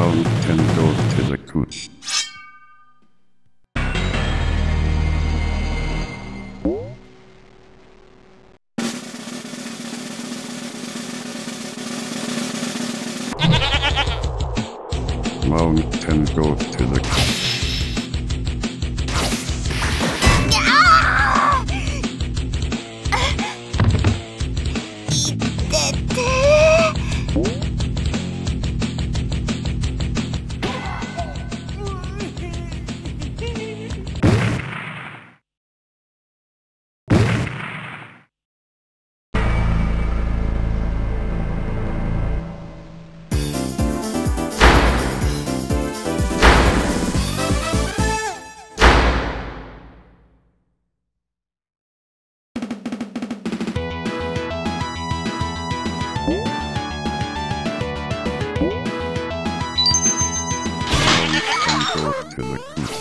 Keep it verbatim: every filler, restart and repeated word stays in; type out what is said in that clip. round can go to the good. Round can go to the good. Good.